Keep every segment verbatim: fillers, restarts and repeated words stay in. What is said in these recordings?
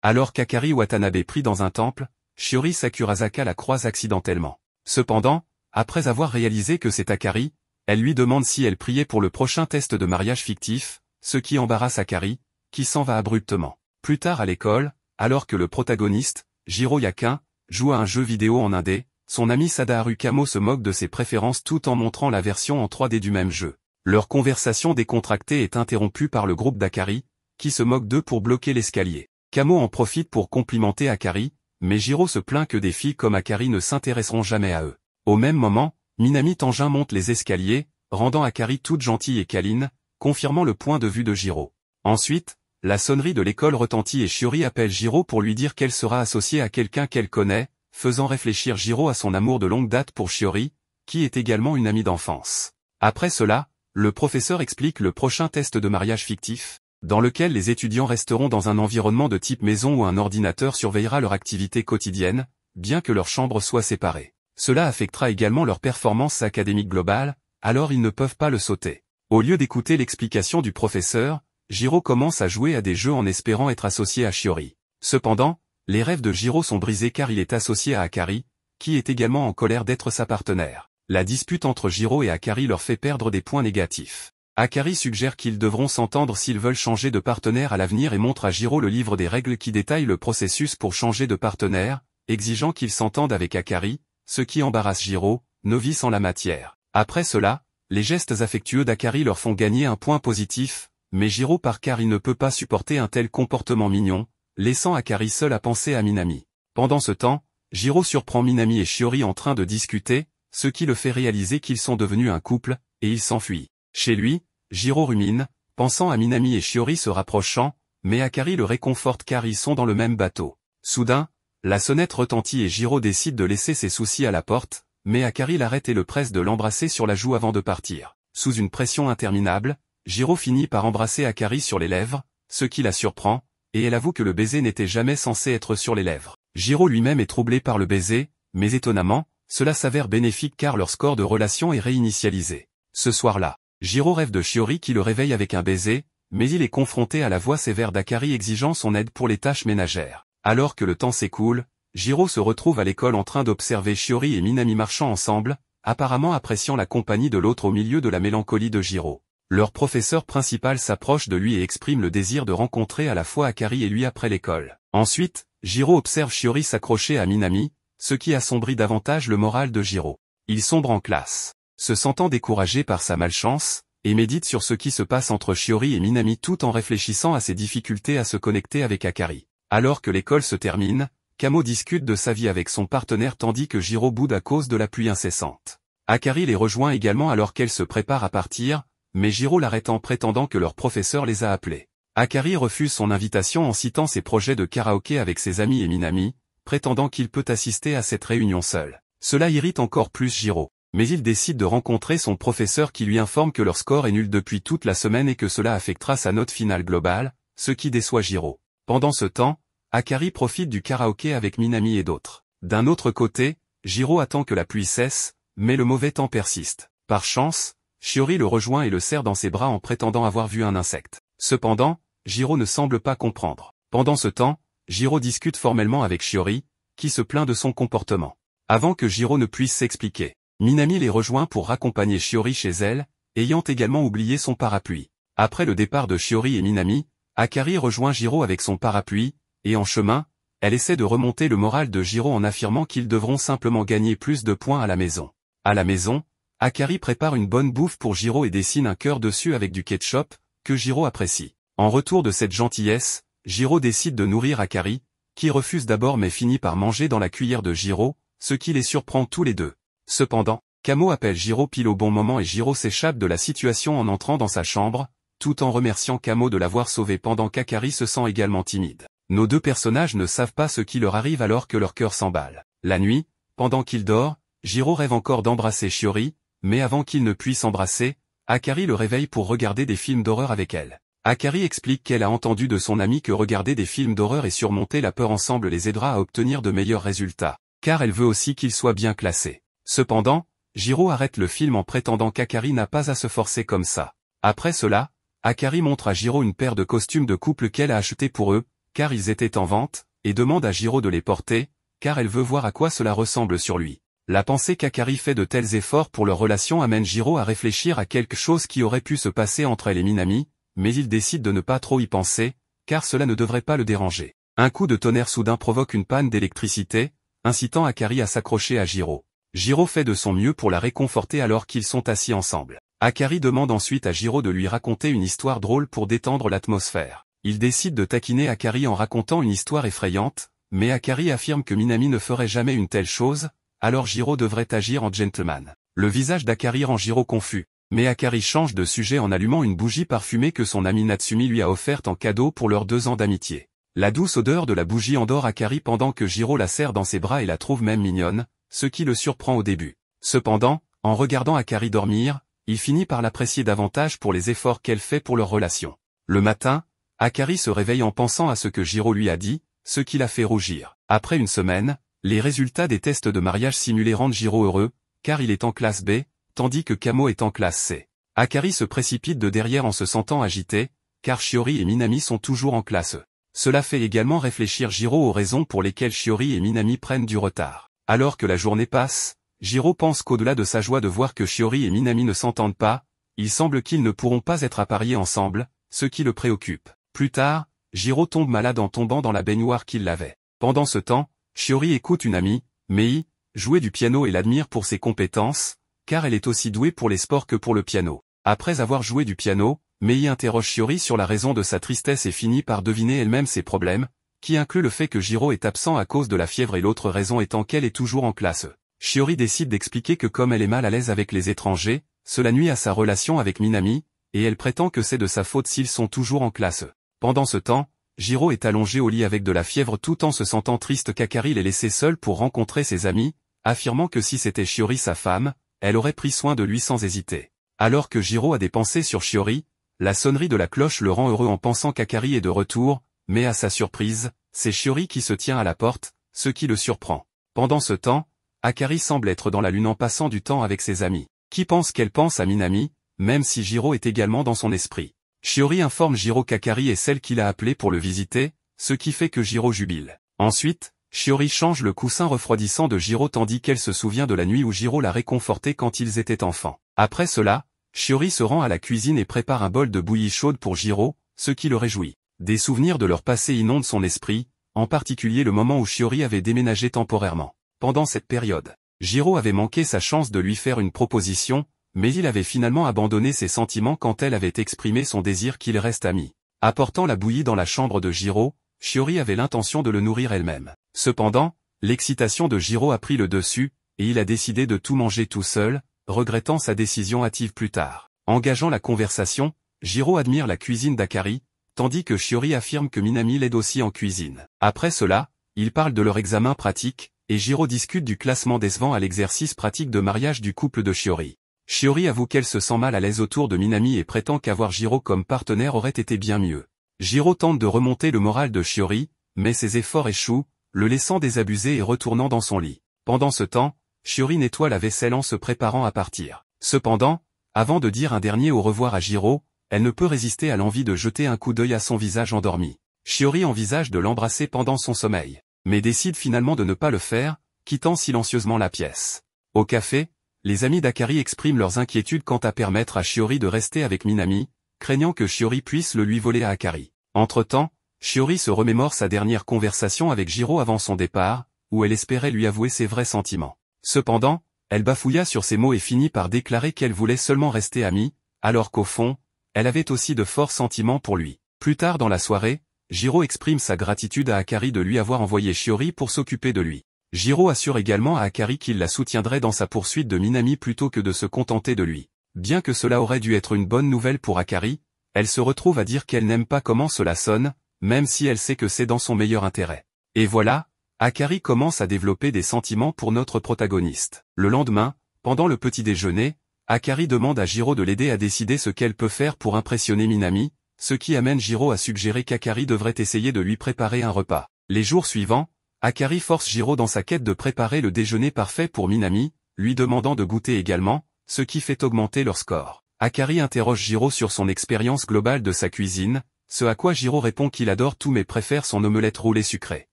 Alors qu'Akari Watanabe prie dans un temple, Shiori Sakurazaka la croise accidentellement. Cependant, après avoir réalisé que c'est Akari, elle lui demande si elle priait pour le prochain test de mariage fictif, ce qui embarrasse Akari, qui s'en va abruptement. Plus tard à l'école, alors que le protagoniste, Jiro Yakuin, joue à un jeu vidéo en indé, son ami Sadaharu Kamo se moque de ses préférences tout en montrant la version en trois D du même jeu. Leur conversation décontractée est interrompue par le groupe d'Akari, qui se moque d'eux pour bloquer l'escalier. Kamo en profite pour complimenter Akari, mais Jiro se plaint que des filles comme Akari ne s'intéresseront jamais à eux. Au même moment, Minami Tenjin monte les escaliers, rendant Akari toute gentille et câline, confirmant le point de vue de Jiro. Ensuite, la sonnerie de l'école retentit et Shiori appelle Jiro pour lui dire qu'elle sera associée à quelqu'un qu'elle connaît, faisant réfléchir Jiro à son amour de longue date pour Shiori, qui est également une amie d'enfance. Après cela, le professeur explique le prochain test de mariage fictif, dans lequel les étudiants resteront dans un environnement de type maison où un ordinateur surveillera leur activité quotidienne, bien que leurs chambres soient séparées. Cela affectera également leur performance académique globale, alors ils ne peuvent pas le sauter. Au lieu d'écouter l'explication du professeur, Jiro commence à jouer à des jeux en espérant être associé à Shiori. Cependant, les rêves de Jiro sont brisés car il est associé à Akari, qui est également en colère d'être sa partenaire. La dispute entre Jiro et Akari leur fait perdre des points négatifs. Akari suggère qu'ils devront s'entendre s'ils veulent changer de partenaire à l'avenir et montre à Jiro le livre des règles qui détaille le processus pour changer de partenaire, exigeant qu'ils s'entendent avec Akari, ce qui embarrasse Jiro, novice en la matière. Après cela, les gestes affectueux d'Akari leur font gagner un point positif, mais Jiro part car il ne peut pas supporter un tel comportement mignon, laissant Akari seul à penser à Minami. Pendant ce temps, Jiro surprend Minami et Shiori en train de discuter, ce qui le fait réaliser qu'ils sont devenus un couple, et il s'enfuit. Chez lui, Jiro rumine, pensant à Minami et Shiori se rapprochant, mais Akari le réconforte car ils sont dans le même bateau. Soudain, la sonnette retentit et Jiro décide de laisser ses soucis à la porte, mais Akari l'arrête et le presse de l'embrasser sur la joue avant de partir. Sous une pression interminable, Jiro finit par embrasser Akari sur les lèvres, ce qui la surprend, et elle avoue que le baiser n'était jamais censé être sur les lèvres. Jiro lui-même est troublé par le baiser, mais étonnamment, cela s'avère bénéfique car leur score de relation est réinitialisé. Ce soir-là, Jiro rêve de Shiori qui le réveille avec un baiser, mais il est confronté à la voix sévère d'Akari exigeant son aide pour les tâches ménagères. Alors que le temps s'écoule, Jiro se retrouve à l'école en train d'observer Shiori et Minami marchant ensemble, apparemment appréciant la compagnie de l'autre au milieu de la mélancolie de Jiro. Leur professeur principal s'approche de lui et exprime le désir de rencontrer à la fois Akari et lui après l'école. Ensuite, Jiro observe Shiori s'accrocher à Minami, ce qui assombrit davantage le moral de Jiro. Il sombre en classe, se sentant découragé par sa malchance, et médite sur ce qui se passe entre Shiori et Minami tout en réfléchissant à ses difficultés à se connecter avec Akari. Alors que l'école se termine, Kamo discute de sa vie avec son partenaire tandis que Jiro boude à cause de la pluie incessante. Akari les rejoint également alors qu'elle se prépare à partir, mais Jiro l'arrête en prétendant que leur professeur les a appelés. Akari refuse son invitation en citant ses projets de karaoké avec ses amis et Minami, prétendant qu'il peut assister à cette réunion seul. Cela irrite encore plus Jiro, mais il décide de rencontrer son professeur qui lui informe que leur score est nul depuis toute la semaine et que cela affectera sa note finale globale, ce qui déçoit Jiro. Pendant ce temps, Akari profite du karaoké avec Minami et d'autres. D'un autre côté, Jiro attend que la pluie cesse, mais le mauvais temps persiste. Par chance, Shiori le rejoint et le serre dans ses bras en prétendant avoir vu un insecte. Cependant, Jiro ne semble pas comprendre. Pendant ce temps, Jiro discute formellement avec Shiori, qui se plaint de son comportement. Avant que Jiro ne puisse s'expliquer, Minami les rejoint pour accompagner Shiori chez elle, ayant également oublié son parapluie. Après le départ de Shiori et Minami, Akari rejoint Jiro avec son parapluie, et en chemin, elle essaie de remonter le moral de Jiro en affirmant qu'ils devront simplement gagner plus de points à la maison. À la maison, Akari prépare une bonne bouffe pour Jiro et dessine un cœur dessus avec du ketchup, que Jiro apprécie. En retour de cette gentillesse, Jiro décide de nourrir Akari, qui refuse d'abord mais finit par manger dans la cuillère de Jiro, ce qui les surprend tous les deux. Cependant, Kamo appelle Jiro pile au bon moment et Jiro s'échappe de la situation en entrant dans sa chambre, tout en remerciant Kamo de l'avoir sauvé pendant qu'Akari se sent également timide. Nos deux personnages ne savent pas ce qui leur arrive alors que leur cœur s'emballe. La nuit, pendant qu'il dort, Jiro rêve encore d'embrasser Shiori, mais avant qu'il ne puisse embrasser, Akari le réveille pour regarder des films d'horreur avec elle. Akari explique qu'elle a entendu de son ami que regarder des films d'horreur et surmonter la peur ensemble les aidera à obtenir de meilleurs résultats, car elle veut aussi qu'ils soient bien classés. Cependant, Jiro arrête le film en prétendant qu'Akari n'a pas à se forcer comme ça. Après cela, Akari montre à Jiro une paire de costumes de couple qu'elle a acheté pour eux, car ils étaient en vente, et demande à Jiro de les porter, car elle veut voir à quoi cela ressemble sur lui. La pensée qu'Akari fait de tels efforts pour leur relation amène Jiro à réfléchir à quelque chose qui aurait pu se passer entre elle et Minami, mais il décide de ne pas trop y penser, car cela ne devrait pas le déranger. Un coup de tonnerre soudain provoque une panne d'électricité, incitant Akari à s'accrocher à Jiro. Jiro fait de son mieux pour la réconforter alors qu'ils sont assis ensemble. Akari demande ensuite à Jiro de lui raconter une histoire drôle pour détendre l'atmosphère. Il décide de taquiner Akari en racontant une histoire effrayante, mais Akari affirme que Minami ne ferait jamais une telle chose, alors Jiro devrait agir en gentleman. Le visage d'Akari rend Jiro confus. Mais Akari change de sujet en allumant une bougie parfumée que son ami Natsumi lui a offerte en cadeau pour leurs deux ans d'amitié. La douce odeur de la bougie endort Akari pendant que Jiro la serre dans ses bras et la trouve même mignonne, ce qui le surprend au début. Cependant, en regardant Akari dormir, il finit par l'apprécier davantage pour les efforts qu'elle fait pour leur relation. Le matin, Akari se réveille en pensant à ce que Jiro lui a dit, ce qui la fait rougir. Après une semaine, les résultats des tests de mariage simulés rendent Jiro heureux, car il est en classe B, tandis que Kamo est en classe C. Akari se précipite de derrière en se sentant agité, car Shiori et Minami sont toujours en classe E. Cela fait également réfléchir Jiro aux raisons pour lesquelles Shiori et Minami prennent du retard. Alors que la journée passe, Jiro pense qu'au-delà de sa joie de voir que Shiori et Minami ne s'entendent pas, il semble qu'ils ne pourront pas être appariés ensemble, ce qui le préoccupe. Plus tard, Jiro tombe malade en tombant dans la baignoire qu'il lavait. Pendant ce temps, Shiori écoute une amie, Mei, jouer du piano et l'admire pour ses compétences, car elle est aussi douée pour les sports que pour le piano. Après avoir joué du piano, Mei interroge Shiori sur la raison de sa tristesse et finit par deviner elle-même ses problèmes, qui inclut le fait que Jiro est absent à cause de la fièvre et l'autre raison étant qu'elle est toujours en classe E. Shiori décide d'expliquer que comme elle est mal à l'aise avec les étrangers, cela nuit à sa relation avec Minami, et elle prétend que c'est de sa faute s'ils sont toujours en classe E. Pendant ce temps, Jiro est allongé au lit avec de la fièvre tout en se sentant triste qu'Akari l'ait laissé seul pour rencontrer ses amis, affirmant que si c'était Shiori sa femme, elle aurait pris soin de lui sans hésiter. Alors que Jiro a des pensées sur Shiori, la sonnerie de la cloche le rend heureux en pensant qu'Akari est de retour, mais à sa surprise, c'est Shiori qui se tient à la porte, ce qui le surprend. Pendant ce temps, Akari semble être dans la lune en passant du temps avec ses amis. Qui pense qu'elle pense à Minami, même si Jiro est également dans son esprit. Shiori informe Jiro qu'Akari est celle qu'il a appelée pour le visiter, ce qui fait que Jiro jubile. Ensuite, Shiori change le coussin refroidissant de Jiro tandis qu'elle se souvient de la nuit où Jiro l'a réconforté quand ils étaient enfants. Après cela, Shiori se rend à la cuisine et prépare un bol de bouillie chaude pour Jiro, ce qui le réjouit. Des souvenirs de leur passé inondent son esprit, en particulier le moment où Shiori avait déménagé temporairement. Pendant cette période, Jiro avait manqué sa chance de lui faire une proposition, mais il avait finalement abandonné ses sentiments quand elle avait exprimé son désir qu'il reste ami. Apportant la bouillie dans la chambre de Jiro, Shiori avait l'intention de le nourrir elle-même. Cependant, l'excitation de Jiro a pris le dessus, et il a décidé de tout manger tout seul, regrettant sa décision hâtive plus tard. Engageant la conversation, Jiro admire la cuisine d'Akari, tandis que Shiori affirme que Minami l'aide aussi en cuisine. Après cela, ils parlent de leur examen pratique, et Jiro discute du classement décevant à l'exercice pratique de mariage du couple de Shiori. Shiori avoue qu'elle se sent mal à l'aise autour de Minami et prétend qu'avoir Jiro comme partenaire aurait été bien mieux. Jiro tente de remonter le moral de Shiori, mais ses efforts échouent, le laissant désabusé et retournant dans son lit. Pendant ce temps, Shiori nettoie la vaisselle en se préparant à partir. Cependant, avant de dire un dernier au revoir à Jiro, elle ne peut résister à l'envie de jeter un coup d'œil à son visage endormi. Shiori envisage de l'embrasser pendant son sommeil, mais décide finalement de ne pas le faire, quittant silencieusement la pièce. Au café, les amis d'Akari expriment leurs inquiétudes quant à permettre à Shiori de rester avec Minami, craignant que Shiori puisse le lui voler à Akari. Entre-temps, Shiori se remémore sa dernière conversation avec Jiro avant son départ, où elle espérait lui avouer ses vrais sentiments. Cependant, elle bafouilla sur ses mots et finit par déclarer qu'elle voulait seulement rester amie, alors qu'au fond, elle avait aussi de forts sentiments pour lui. Plus tard dans la soirée, Jiro exprime sa gratitude à Akari de lui avoir envoyé Shiori pour s'occuper de lui. Jiro assure également à Akari qu'il la soutiendrait dans sa poursuite de Minami plutôt que de se contenter de lui. Bien que cela aurait dû être une bonne nouvelle pour Akari, elle se retrouve à dire qu'elle n'aime pas comment cela sonne, même si elle sait que c'est dans son meilleur intérêt. Et voilà, Akari commence à développer des sentiments pour notre protagoniste. Le lendemain, pendant le petit déjeuner, Akari demande à Jiro de l'aider à décider ce qu'elle peut faire pour impressionner Minami, ce qui amène Jiro à suggérer qu'Akari devrait essayer de lui préparer un repas. Les jours suivants, Akari force Jiro dans sa quête de préparer le déjeuner parfait pour Minami, lui demandant de goûter également, ce qui fait augmenter leur score. Akari interroge Jiro sur son expérience globale de sa cuisine, Ce à quoi Jiro répond qu'il adore tout mais préfère son omelette roulée sucrée.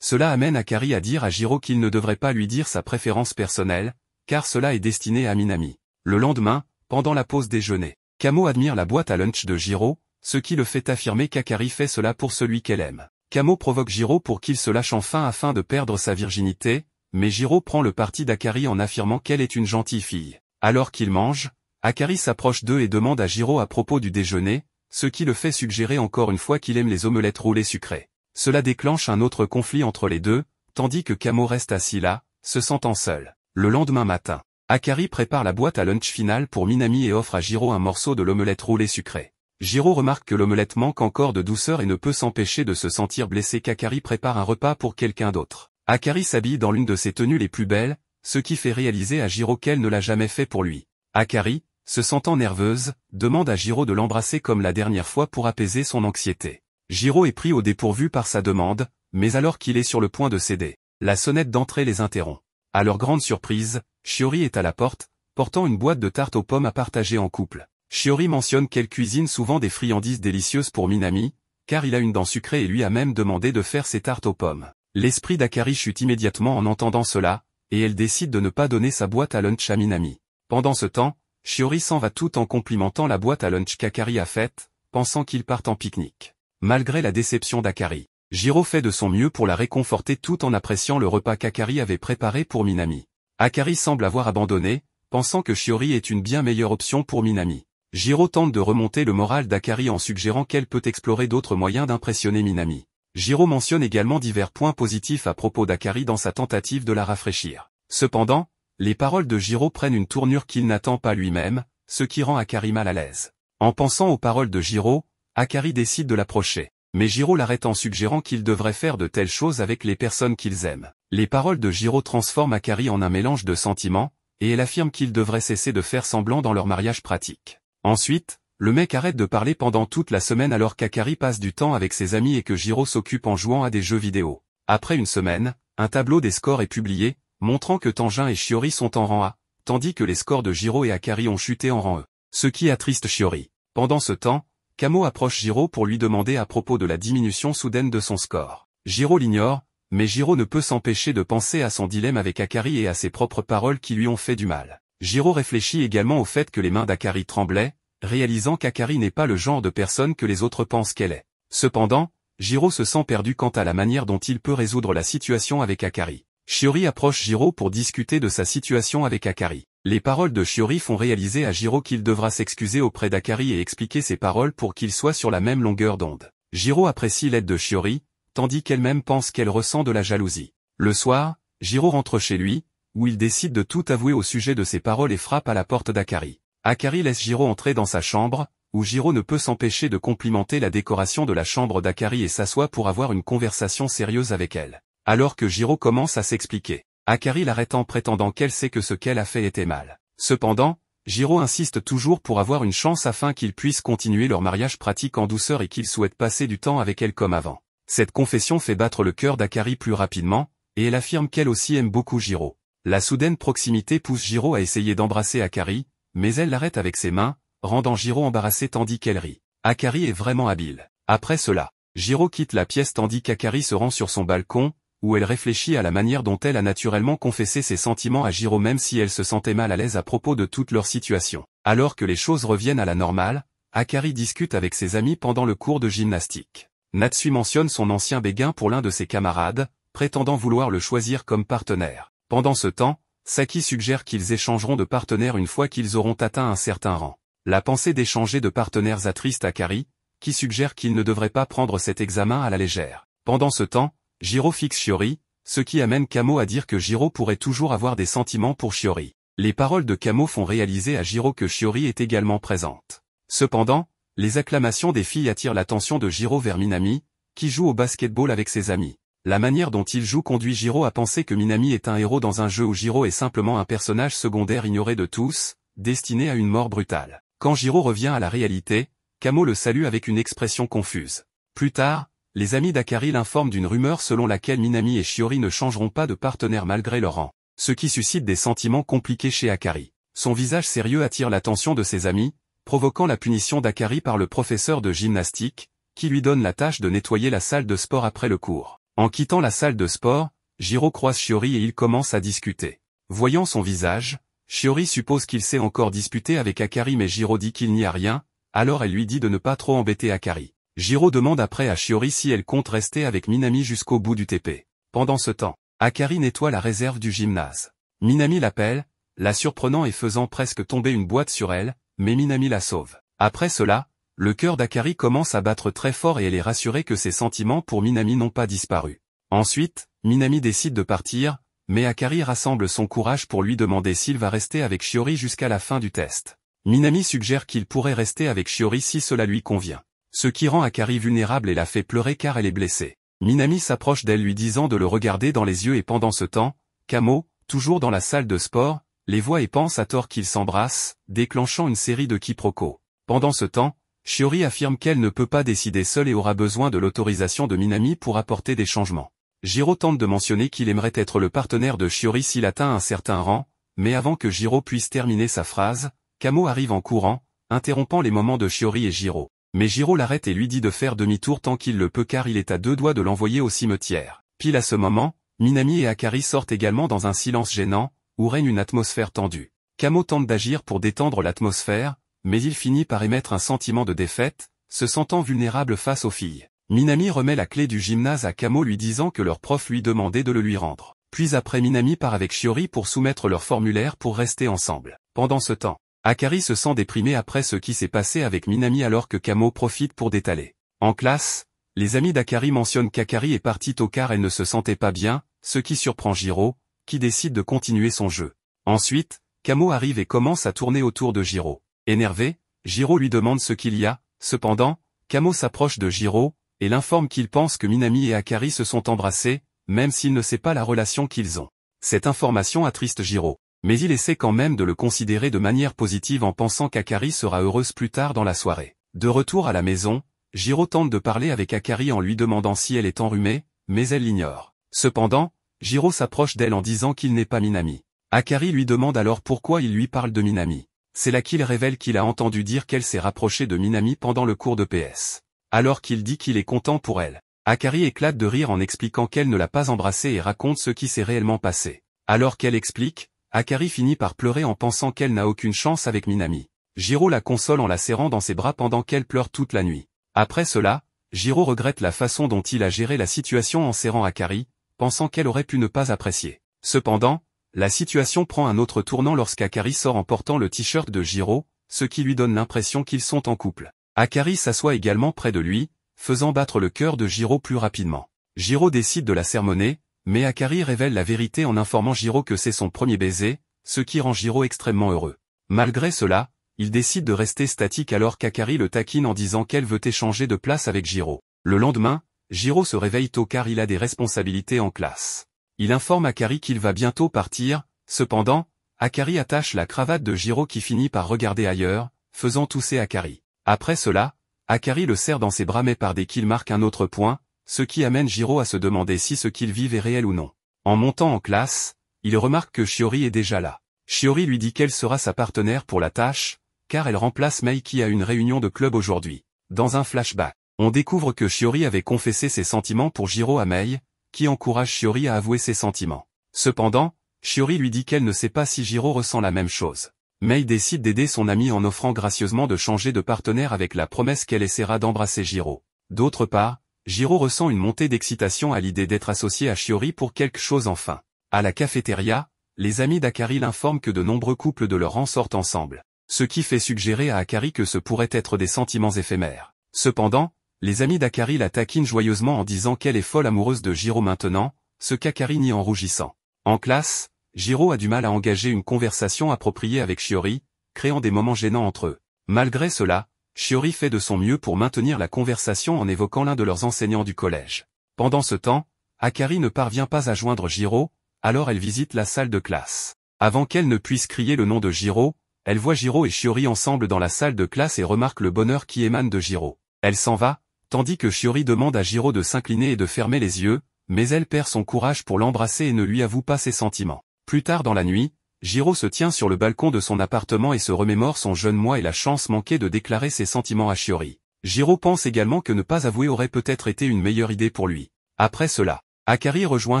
Cela amène Akari à dire à Jiro qu'il ne devrait pas lui dire sa préférence personnelle, car cela est destiné à Minami. Le lendemain, pendant la pause déjeuner, Kamo admire la boîte à lunch de Jiro, ce qui le fait affirmer qu'Akari fait cela pour celui qu'elle aime. Kamo provoque Jiro pour qu'il se lâche enfin afin de perdre sa virginité, mais Jiro prend le parti d'Akari en affirmant qu'elle est une gentille fille. Alors qu'ils mangent, Akari s'approche d'eux et demande à Jiro à propos du déjeuner, ce qui le fait suggérer encore une fois qu'il aime les omelettes roulées sucrées. Cela déclenche un autre conflit entre les deux, tandis que Kamo reste assis là, se sentant seul. Le lendemain matin, Akari prépare la boîte à lunch finale pour Minami et offre à Jiro un morceau de l'omelette roulée sucrée. Jiro remarque que l'omelette manque encore de douceur et ne peut s'empêcher de se sentir blessé qu'Akari prépare un repas pour quelqu'un d'autre. Akari s'habille dans l'une de ses tenues les plus belles, ce qui fait réaliser à Jiro qu'elle ne l'a jamais fait pour lui. Akari, se sentant nerveuse, demande à Jiro de l'embrasser comme la dernière fois pour apaiser son anxiété. Jiro est pris au dépourvu par sa demande, mais alors qu'il est sur le point de céder, la sonnette d'entrée les interrompt. À leur grande surprise, Shiori est à la porte, portant une boîte de tarte aux pommes à partager en couple. Shiori mentionne qu'elle cuisine souvent des friandises délicieuses pour Minami, car il a une dent sucrée et lui a même demandé de faire ses tartes aux pommes. L'esprit d'Akari chute immédiatement en entendant cela, et elle décide de ne pas donner sa boîte à lunch à Minami. Pendant ce temps, Shiori s'en va tout en complimentant la boîte à lunch qu'Akari a faite, pensant qu'ils partent en pique-nique. Malgré la déception d'Akari, Jiro fait de son mieux pour la réconforter tout en appréciant le repas qu'Akari avait préparé pour Minami. Akari semble avoir abandonné, pensant que Shiori est une bien meilleure option pour Minami. Jiro tente de remonter le moral d'Akari en suggérant qu'elle peut explorer d'autres moyens d'impressionner Minami. Jiro mentionne également divers points positifs à propos d'Akari dans sa tentative de la rafraîchir. Cependant, les paroles de Jiro prennent une tournure qu'il n'attend pas lui-même, ce qui rend Akari mal à l'aise. En pensant aux paroles de Jiro, Akari décide de l'approcher. Mais Jiro l'arrête en suggérant qu'il devrait faire de telles choses avec les personnes qu'ils aiment. Les paroles de Jiro transforment Akari en un mélange de sentiments, et elle affirme qu'ils devraient cesser de faire semblant dans leur mariage pratique. Ensuite, le mec arrête de parler pendant toute la semaine alors qu'Akari passe du temps avec ses amis et que Jiro s'occupe en jouant à des jeux vidéo. Après une semaine, un tableau des scores est publié, montrant que Tenjin et Shiori sont en rang A, tandis que les scores de Jiro et Akari ont chuté en rang E. Ce qui attriste Shiori. Pendant ce temps, Kamo approche Jiro pour lui demander à propos de la diminution soudaine de son score. Jiro l'ignore, mais Jiro ne peut s'empêcher de penser à son dilemme avec Akari et à ses propres paroles qui lui ont fait du mal. Jiro réfléchit également au fait que les mains d'Akari tremblaient, réalisant qu'Akari n'est pas le genre de personne que les autres pensent qu'elle est. Cependant, Jiro se sent perdu quant à la manière dont il peut résoudre la situation avec Akari. Shiori approche Jiro pour discuter de sa situation avec Akari. Les paroles de Shiori font réaliser à Jiro qu'il devra s'excuser auprès d'Akari et expliquer ses paroles pour qu'ils soient sur la même longueur d'onde. Jiro apprécie l'aide de Shiori, tandis qu'elle-même pense qu'elle ressent de la jalousie. Le soir, Jiro rentre chez lui, où il décide de tout avouer au sujet de ses paroles et frappe à la porte d'Akari. Akari laisse Jiro entrer dans sa chambre, où Jiro ne peut s'empêcher de complimenter la décoration de la chambre d'Akari et s'assoit pour avoir une conversation sérieuse avec elle. Alors que Jiro commence à s'expliquer, Akari l'arrête en prétendant qu'elle sait que ce qu'elle a fait était mal. Cependant, Jiro insiste toujours pour avoir une chance afin qu'ils puissent continuer leur mariage pratique en douceur et qu'il souhaite passer du temps avec elle comme avant. Cette confession fait battre le cœur d'Akari plus rapidement, et elle affirme qu'elle aussi aime beaucoup Jiro. La soudaine proximité pousse Jiro à essayer d'embrasser Akari, mais elle l'arrête avec ses mains, rendant Jiro embarrassé tandis qu'elle rit. Akari est vraiment habile. Après cela, Jiro quitte la pièce tandis qu'Akari se rend sur son balcon, où elle réfléchit à la manière dont elle a naturellement confessé ses sentiments à Jiro même si elle se sentait mal à l'aise à propos de toute leur situation. Alors que les choses reviennent à la normale, Akari discute avec ses amis pendant le cours de gymnastique. Natsumi mentionne son ancien béguin pour l'un de ses camarades, prétendant vouloir le choisir comme partenaire. Pendant ce temps, Saki suggère qu'ils échangeront de partenaires une fois qu'ils auront atteint un certain rang. La pensée d'échanger de partenaires attriste Akari, qui suggère qu'il ne devrait pas prendre cet examen à la légère. Pendant ce temps, Jiro fixe Shiori, ce qui amène Kamo à dire que Jiro pourrait toujours avoir des sentiments pour Shiori. Les paroles de Kamo font réaliser à Jiro que Shiori est également présente. Cependant, les acclamations des filles attirent l'attention de Jiro vers Minami, qui joue au basketball avec ses amis. La manière dont il joue conduit Jiro à penser que Minami est un héros dans un jeu où Jiro est simplement un personnage secondaire ignoré de tous, destiné à une mort brutale. Quand Jiro revient à la réalité, Kamo le salue avec une expression confuse. Plus tard, les amis d'Akari l'informent d'une rumeur selon laquelle Minami et Shiori ne changeront pas de partenaire malgré leur rang, ce qui suscite des sentiments compliqués chez Akari. Son visage sérieux attire l'attention de ses amis, provoquant la punition d'Akari par le professeur de gymnastique, qui lui donne la tâche de nettoyer la salle de sport après le cours. En quittant la salle de sport, Jiro croise Shiori et ils commencent à discuter. Voyant son visage, Shiori suppose qu'il s'est encore disputé avec Akari mais Jiro dit qu'il n'y a rien, alors elle lui dit de ne pas trop embêter Akari. Jiro demande après à Shiori si elle compte rester avec Minami jusqu'au bout du T P. Pendant ce temps, Akari nettoie la réserve du gymnase. Minami l'appelle, la surprenant et faisant presque tomber une boîte sur elle, mais Minami la sauve. Après cela, le cœur d'Akari commence à battre très fort et elle est rassurée que ses sentiments pour Minami n'ont pas disparu. Ensuite, Minami décide de partir, mais Akari rassemble son courage pour lui demander s'il va rester avec Shiori jusqu'à la fin du test. Minami suggère qu'il pourrait rester avec Shiori si cela lui convient. Ce qui rend Akari vulnérable et la fait pleurer car elle est blessée. Minami s'approche d'elle lui disant de le regarder dans les yeux et pendant ce temps, Kamo, toujours dans la salle de sport, les voit et pense à tort qu'ils s'embrassent, déclenchant une série de quiproquos. Pendant ce temps, Shiori affirme qu'elle ne peut pas décider seule et aura besoin de l'autorisation de Minami pour apporter des changements. Jiro tente de mentionner qu'il aimerait être le partenaire de Shiori s'il atteint un certain rang, mais avant que Jiro puisse terminer sa phrase, Kamo arrive en courant, interrompant les moments de Shiori et Jiro. Mais Jiro l'arrête et lui dit de faire demi-tour tant qu'il le peut car il est à deux doigts de l'envoyer au cimetière. Pile à ce moment, Minami et Akari sortent également dans un silence gênant, où règne une atmosphère tendue. Kamo tente d'agir pour détendre l'atmosphère, mais il finit par émettre un sentiment de défaite, se sentant vulnérable face aux filles. Minami remet la clé du gymnase à Kamo lui disant que leur prof lui demandait de le lui rendre. Puis après Minami part avec Shiori pour soumettre leur formulaire pour rester ensemble. Pendant ce temps, Akari se sent déprimé après ce qui s'est passé avec Minami alors que Kamo profite pour détaler. En classe, les amis d'Akari mentionnent qu'Akari est partie tôt car elle ne se sentait pas bien, ce qui surprend Jiro, qui décide de continuer son jeu. Ensuite, Kamo arrive et commence à tourner autour de Jiro. Énervé, Jiro lui demande ce qu'il y a, cependant, Kamo s'approche de Jiro, et l'informe qu'il pense que Minami et Akari se sont embrassés, même s'il ne sait pas la relation qu'ils ont. Cette information attriste Jiro, mais il essaie quand même de le considérer de manière positive en pensant qu'Akari sera heureuse plus tard dans la soirée. De retour à la maison, Jiro tente de parler avec Akari en lui demandant si elle est enrhumée, mais elle l'ignore. Cependant, Jiro s'approche d'elle en disant qu'il n'est pas Minami. Akari lui demande alors pourquoi il lui parle de Minami. C'est là qu'il révèle qu'il a entendu dire qu'elle s'est rapprochée de Minami pendant le cours de P S. Alors qu'il dit qu'il est content pour elle. Akari éclate de rire en expliquant qu'elle ne l'a pas embrassée et raconte ce qui s'est réellement passé. Alors qu'elle explique, Akari finit par pleurer en pensant qu'elle n'a aucune chance avec Minami. Jiro la console en la serrant dans ses bras pendant qu'elle pleure toute la nuit. Après cela, Jiro regrette la façon dont il a géré la situation en serrant Akari, pensant qu'elle aurait pu ne pas apprécier. Cependant, la situation prend un autre tournant lorsqu'Akari sort en portant le t-shirt de Jiro, ce qui lui donne l'impression qu'ils sont en couple. Akari s'assoit également près de lui, faisant battre le cœur de Jiro plus rapidement. Jiro décide de la sermonner, mais Akari révèle la vérité en informant Jiro que c'est son premier baiser, ce qui rend Jiro extrêmement heureux. Malgré cela, il décide de rester statique alors qu'Akari le taquine en disant qu'elle veut échanger de place avec Jiro. Le lendemain, Jiro se réveille tôt car il a des responsabilités en classe. Il informe Akari qu'il va bientôt partir, cependant, Akari attache la cravate de Jiro qui finit par regarder ailleurs, faisant tousser Akari. Après cela, Akari le serre dans ses bras mais par dès qu'il marque un autre point, ce qui amène Jiro à se demander si ce qu'il vit est réel ou non. En montant en classe, il remarque que Shiori est déjà là. Shiori lui dit qu'elle sera sa partenaire pour la tâche, car elle remplace Mei qui a une réunion de club aujourd'hui. Dans un flashback, on découvre que Shiori avait confessé ses sentiments pour Jiro à Mei, qui encourage Shiori à avouer ses sentiments. Cependant, Shiori lui dit qu'elle ne sait pas si Jiro ressent la même chose. Mei décide d'aider son ami en offrant gracieusement de changer de partenaire avec la promesse qu'elle essaiera d'embrasser Jiro. D'autre part, Jiro ressent une montée d'excitation à l'idée d'être associé à Shiori pour quelque chose enfin. À la cafétéria, les amis d'Akari l'informent que de nombreux couples de leur rang sortent ensemble, ce qui fait suggérer à Akari que ce pourrait être des sentiments éphémères. Cependant, les amis d'Akari la taquinent joyeusement en disant qu'elle est folle amoureuse de Jiro maintenant, ce qu'Akari nie en rougissant. En classe, Jiro a du mal à engager une conversation appropriée avec Shiori, créant des moments gênants entre eux. Malgré cela, Shiori fait de son mieux pour maintenir la conversation en évoquant l'un de leurs enseignants du collège. Pendant ce temps, Akari ne parvient pas à joindre Jiro, alors elle visite la salle de classe. Avant qu'elle ne puisse crier le nom de Jiro, elle voit Jiro et Shiori ensemble dans la salle de classe et remarque le bonheur qui émane de Jiro. Elle s'en va, tandis que Shiori demande à Jiro de s'incliner et de fermer les yeux, mais elle perd son courage pour l'embrasser et ne lui avoue pas ses sentiments. Plus tard dans la nuit, Jiro se tient sur le balcon de son appartement et se remémore son jeune moi et la chance manquée de déclarer ses sentiments à Shiori. Jiro pense également que ne pas avouer aurait peut-être été une meilleure idée pour lui. Après cela, Akari rejoint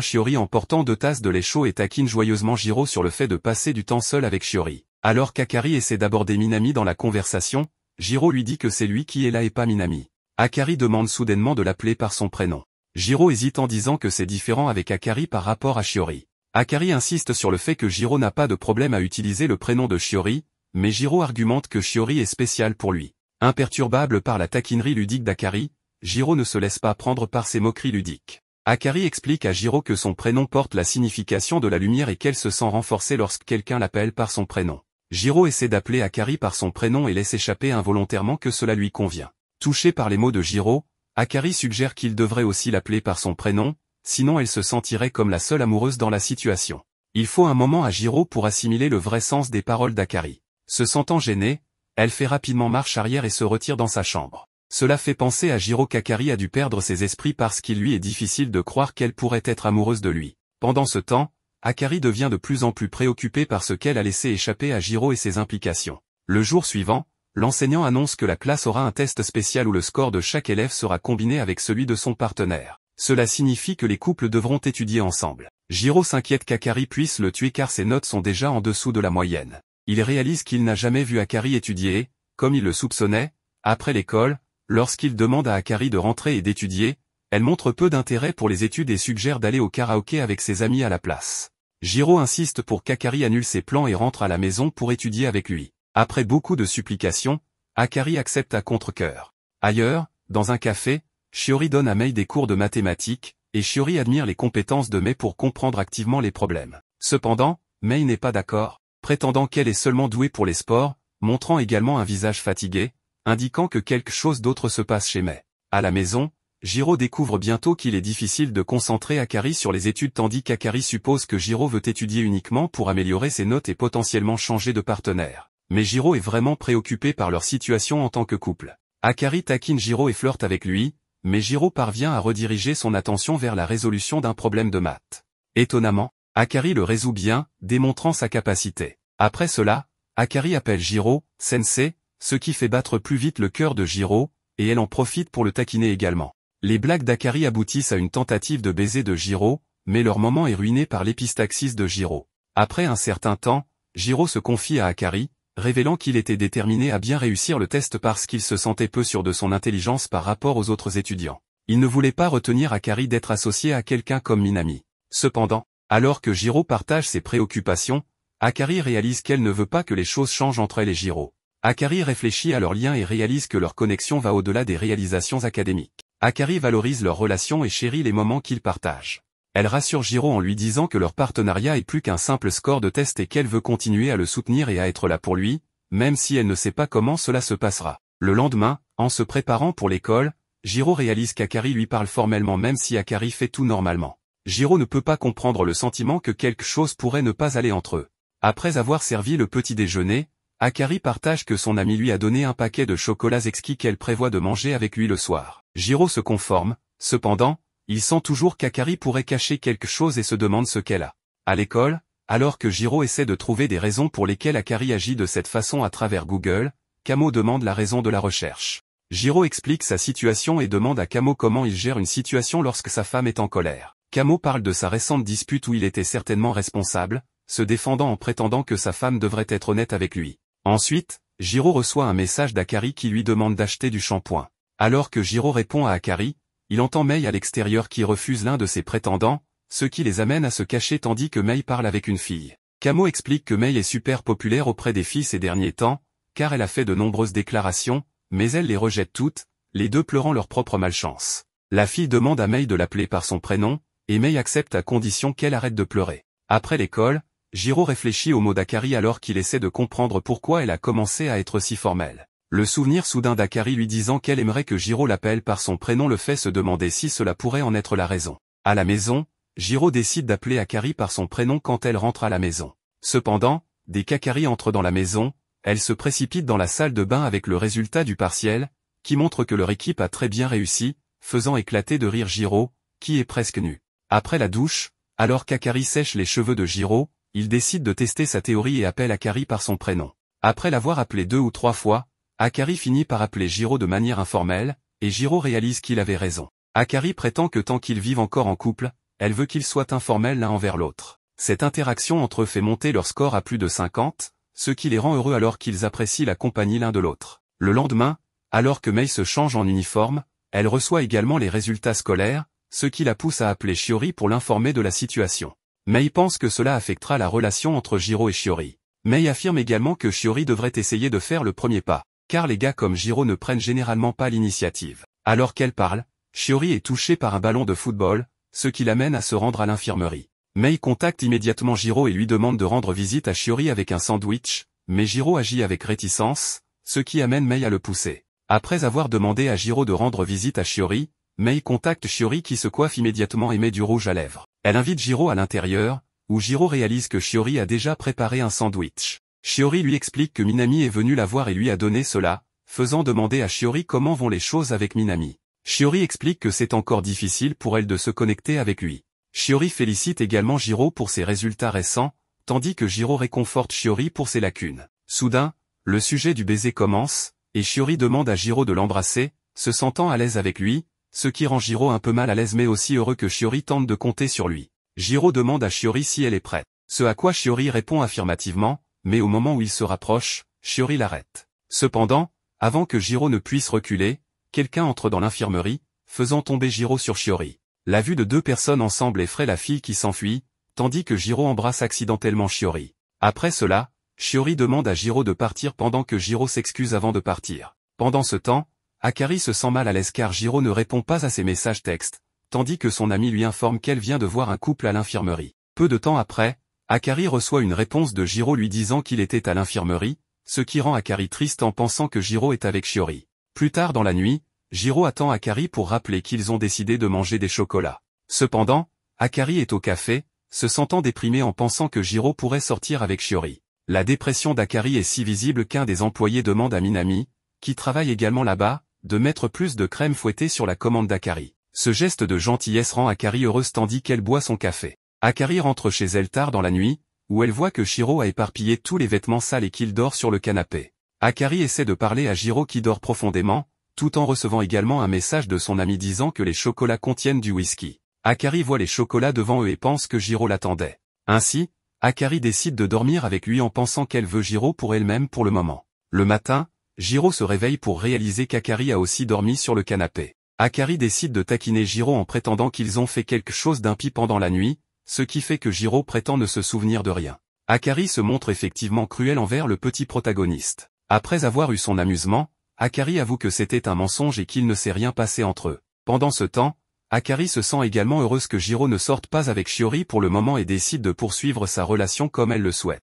Shiori en portant deux tasses de lait chaud et taquine joyeusement Jiro sur le fait de passer du temps seul avec Shiori. Alors qu'Akari essaie d'aborder Minami dans la conversation, Jiro lui dit que c'est lui qui est là et pas Minami. Akari demande soudainement de l'appeler par son prénom. Jiro hésite en disant que c'est différent avec Akari par rapport à Shiori. Akari insiste sur le fait que Jiro n'a pas de problème à utiliser le prénom de Shiori, mais Jiro argumente que Shiori est spéciale pour lui. Imperturbable par la taquinerie ludique d'Akari, Jiro ne se laisse pas prendre par ses moqueries ludiques. Akari explique à Jiro que son prénom porte la signification de la lumière et qu'elle se sent renforcée lorsque quelqu'un l'appelle par son prénom. Jiro essaie d'appeler Akari par son prénom et laisse échapper involontairement que cela lui convient. Touché par les mots de Jiro, Akari suggère qu'il devrait aussi l'appeler par son prénom, sinon elle se sentirait comme la seule amoureuse dans la situation. Il faut un moment à Jiro pour assimiler le vrai sens des paroles d'Akari. Se sentant gênée, elle fait rapidement marche arrière et se retire dans sa chambre. Cela fait penser à Jiro qu'Akari a dû perdre ses esprits parce qu'il lui est difficile de croire qu'elle pourrait être amoureuse de lui. Pendant ce temps, Akari devient de plus en plus préoccupée par ce qu'elle a laissé échapper à Jiro et ses implications. Le jour suivant, l'enseignant annonce que la classe aura un test spécial où le score de chaque élève sera combiné avec celui de son partenaire. Cela signifie que les couples devront étudier ensemble. Jiro s'inquiète qu'Akari puisse le tuer car ses notes sont déjà en dessous de la moyenne. Il réalise qu'il n'a jamais vu Akari étudier, et, comme il le soupçonnait, après l'école, lorsqu'il demande à Akari de rentrer et d'étudier, elle montre peu d'intérêt pour les études et suggère d'aller au karaoké avec ses amis à la place. Jiro insiste pour qu'Akari annule ses plans et rentre à la maison pour étudier avec lui. Après beaucoup de supplications, Akari accepte à contre-cœur. Ailleurs, dans un café, Shiori donne à Mei des cours de mathématiques, et Shiori admire les compétences de Mei pour comprendre activement les problèmes. Cependant, Mei n'est pas d'accord, prétendant qu'elle est seulement douée pour les sports, montrant également un visage fatigué, indiquant que quelque chose d'autre se passe chez Mei. À la maison, Jiro découvre bientôt qu'il est difficile de concentrer Akari sur les études tandis qu'Akari suppose que Jiro veut étudier uniquement pour améliorer ses notes et potentiellement changer de partenaire. Mais Jiro est vraiment préoccupé par leur situation en tant que couple. Akari taquine Jiro et flirte avec lui, mais Jiro parvient à rediriger son attention vers la résolution d'un problème de maths. Étonnamment, Akari le résout bien, démontrant sa capacité. Après cela, Akari appelle Jiro « Sensei », ce qui fait battre plus vite le cœur de Jiro, et elle en profite pour le taquiner également. Les blagues d'Akari aboutissent à une tentative de baiser de Jiro, mais leur moment est ruiné par l'épistaxis de Jiro. Après un certain temps, Jiro se confie à Akari, révélant qu'il était déterminé à bien réussir le test parce qu'il se sentait peu sûr de son intelligence par rapport aux autres étudiants. Il ne voulait pas retenir Akari d'être associé à quelqu'un comme Minami. Cependant, alors que Jiro partage ses préoccupations, Akari réalise qu'elle ne veut pas que les choses changent entre elle et Jiro. Akari réfléchit à leur lien et réalise que leur connexion va au-delà des réalisations académiques. Akari valorise leur relation et chérit les moments qu'ils partagent. Elle rassure Jiro en lui disant que leur partenariat est plus qu'un simple score de test et qu'elle veut continuer à le soutenir et à être là pour lui, même si elle ne sait pas comment cela se passera. Le lendemain, en se préparant pour l'école, Jiro réalise qu'Akari lui parle formellement même si Akari fait tout normalement. Jiro ne peut pas comprendre le sentiment que quelque chose pourrait ne pas aller entre eux. Après avoir servi le petit déjeuner, Akari partage que son ami lui a donné un paquet de chocolats exquis qu'elle prévoit de manger avec lui le soir. Jiro se conforme, cependant, il sent toujours qu'Akari pourrait cacher quelque chose et se demande ce qu'elle a. À l'école, alors que Jiro essaie de trouver des raisons pour lesquelles Akari agit de cette façon à travers Google, Kamo demande la raison de la recherche. Jiro explique sa situation et demande à Kamo comment il gère une situation lorsque sa femme est en colère. Kamo parle de sa récente dispute où il était certainement responsable, se défendant en prétendant que sa femme devrait être honnête avec lui. Ensuite, Jiro reçoit un message d'Akari qui lui demande d'acheter du shampoing. Alors que Jiro répond à Akari, il entend Mei à l'extérieur qui refuse l'un de ses prétendants, ce qui les amène à se cacher tandis que Mei parle avec une fille. Kamo explique que Mei est super populaire auprès des filles ces derniers temps, car elle a fait de nombreuses déclarations, mais elle les rejette toutes, les deux pleurant leur propre malchance. La fille demande à Mei de l'appeler par son prénom, et Mei accepte à condition qu'elle arrête de pleurer. Après l'école, Jiro réfléchit aux mots d'Akari alors qu'il essaie de comprendre pourquoi elle a commencé à être si formelle. Le souvenir soudain d'Akari lui disant qu'elle aimerait que Jiro l'appelle par son prénom le fait se demander si cela pourrait en être la raison. À la maison, Jiro décide d'appeler Akari par son prénom quand elle rentre à la maison. Cependant, dès qu'Akari entre dans la maison, elle se précipite dans la salle de bain avec le résultat du partiel, qui montre que leur équipe a très bien réussi, faisant éclater de rire Jiro, qui est presque nu. Après la douche, alors qu'Akari sèche les cheveux de Jiro, il décide de tester sa théorie et appelle Akari par son prénom. Après l'avoir appelé deux ou trois fois, Akari finit par appeler Jiro de manière informelle, et Jiro réalise qu'il avait raison. Akari prétend que tant qu'ils vivent encore en couple, elle veut qu'ils soient informels l'un envers l'autre. Cette interaction entre eux fait monter leur score à plus de cinquante, ce qui les rend heureux alors qu'ils apprécient la compagnie l'un de l'autre. Le lendemain, alors que Mei se change en uniforme, elle reçoit également les résultats scolaires, ce qui la pousse à appeler Shiori pour l'informer de la situation. Mei pense que cela affectera la relation entre Jiro et Shiori. Mei affirme également que Shiori devrait essayer de faire le premier pas, car les gars comme Jiro ne prennent généralement pas l'initiative. Alors qu'elle parle, Shiori est touchée par un ballon de football, ce qui l'amène à se rendre à l'infirmerie. Mei contacte immédiatement Jiro et lui demande de rendre visite à Shiori avec un sandwich, mais Jiro agit avec réticence, ce qui amène Mei à le pousser. Après avoir demandé à Jiro de rendre visite à Shiori, Mei contacte Shiori qui se coiffe immédiatement et met du rouge à lèvres. Elle invite Jiro à l'intérieur, où Jiro réalise que Shiori a déjà préparé un sandwich. Shiori lui explique que Minami est venue la voir et lui a donné cela, faisant demander à Shiori comment vont les choses avec Minami. Shiori explique que c'est encore difficile pour elle de se connecter avec lui. Shiori félicite également Jiro pour ses résultats récents, tandis que Jiro réconforte Shiori pour ses lacunes. Soudain, le sujet du baiser commence, et Shiori demande à Jiro de l'embrasser, se sentant à l'aise avec lui, ce qui rend Jiro un peu mal à l'aise mais aussi heureux que Shiori tente de compter sur lui. Jiro demande à Shiori si elle est prête, ce à quoi Shiori répond affirmativement, mais au moment où il se rapproche, Shiori l'arrête. Cependant, avant que Jiro ne puisse reculer, quelqu'un entre dans l'infirmerie, faisant tomber Jiro sur Shiori. La vue de deux personnes ensemble effraie la fille qui s'enfuit, tandis que Jiro embrasse accidentellement Shiori. Après cela, Shiori demande à Jiro de partir pendant que Jiro s'excuse avant de partir. Pendant ce temps, Akari se sent mal à l'aise car Jiro ne répond pas à ses messages textes, tandis que son ami lui informe qu'elle vient de voir un couple à l'infirmerie. Peu de temps après, Akari reçoit une réponse de Jiro lui disant qu'il était à l'infirmerie, ce qui rend Akari triste en pensant que Jiro est avec Shiori. Plus tard dans la nuit, Jiro attend Akari pour rappeler qu'ils ont décidé de manger des chocolats. Cependant, Akari est au café, se sentant déprimé en pensant que Jiro pourrait sortir avec Shiori. La dépression d'Akari est si visible qu'un des employés demande à Minami, qui travaille également là-bas, de mettre plus de crème fouettée sur la commande d'Akari. Ce geste de gentillesse rend Akari heureuse tandis qu'elle boit son café. Akari rentre chez elle tard dans la nuit, où elle voit que Jiro a éparpillé tous les vêtements sales et qu'il dort sur le canapé. Akari essaie de parler à Jiro qui dort profondément, tout en recevant également un message de son ami disant que les chocolats contiennent du whisky. Akari voit les chocolats devant eux et pense que Jiro l'attendait. Ainsi, Akari décide de dormir avec lui en pensant qu'elle veut Jiro pour elle-même pour le moment. Le matin, Jiro se réveille pour réaliser qu'Akari a aussi dormi sur le canapé. Akari décide de taquiner Jiro en prétendant qu'ils ont fait quelque chose d'impie pendant la nuit, ce qui fait que Jiro prétend ne se souvenir de rien. Akari se montre effectivement cruel envers le petit protagoniste. Après avoir eu son amusement, Akari avoue que c'était un mensonge et qu'il ne s'est rien passé entre eux. Pendant ce temps, Akari se sent également heureuse que Jiro ne sorte pas avec Shiori pour le moment et décide de poursuivre sa relation comme elle le souhaite.